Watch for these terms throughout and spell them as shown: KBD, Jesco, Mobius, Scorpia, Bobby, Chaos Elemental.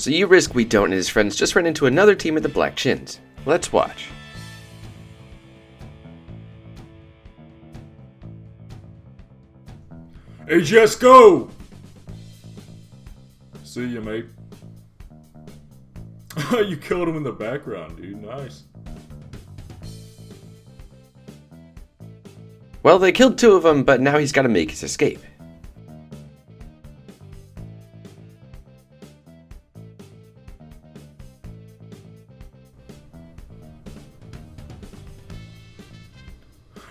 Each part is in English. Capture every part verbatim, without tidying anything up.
So you risk we don't and his friends just run into another team of the Black Shins. Let's watch. Hey Jesco! See ya, mate. You killed him in the background, dude. Nice. Well, they killed two of them, but now he's got to make his escape.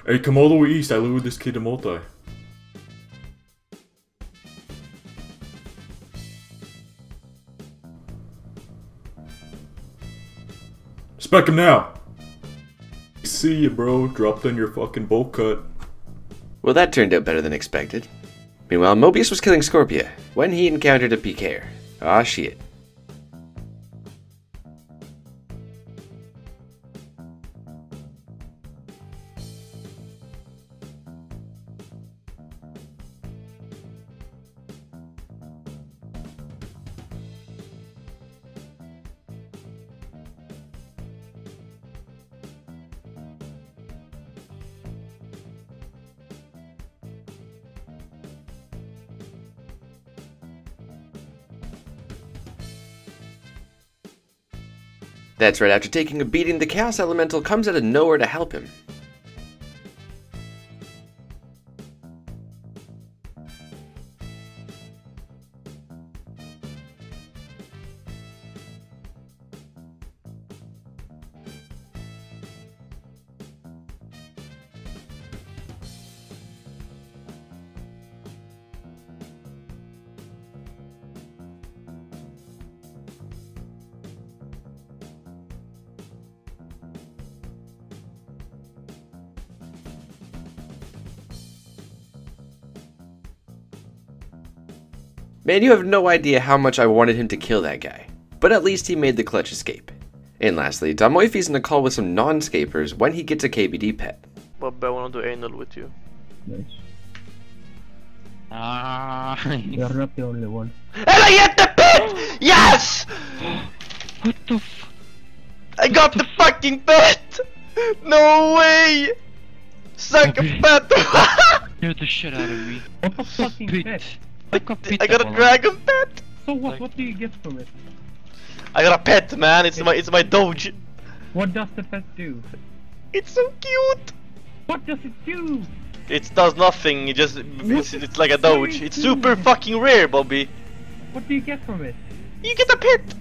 Hey, come all the way east. I lured this kid to multi. Spec him now! See ya, bro. Dropped on your fucking bolt cut. Well, that turned out better than expected. Meanwhile, Mobius was killing Scorpia when he encountered a P K R. Aw, shit. That's right, after taking a beating, the Chaos Elemental comes out of nowhere to help him. Man, you have no idea how much I wanted him to kill that guy, but at least he made the clutch escape. And lastly, Domoifi's in a call with some non-scapers when he gets a K B D pet. Bobby, I want to do anal with you. Nice. Ah, you're not the only one. And I get the pet! Yes! What the f- I got the fucking pet! No way! Suck a pet! You're the shit out of me. What the fucking pet? I, I got a dragon pet! So what what do you get from it? I got a pet, man, it's my it's my doge. What does the pet do? It's so cute! What does it do? It does nothing, it just it's, it's like a doge. It's super fucking rare, Bobby. What do you get from it? You get a pet!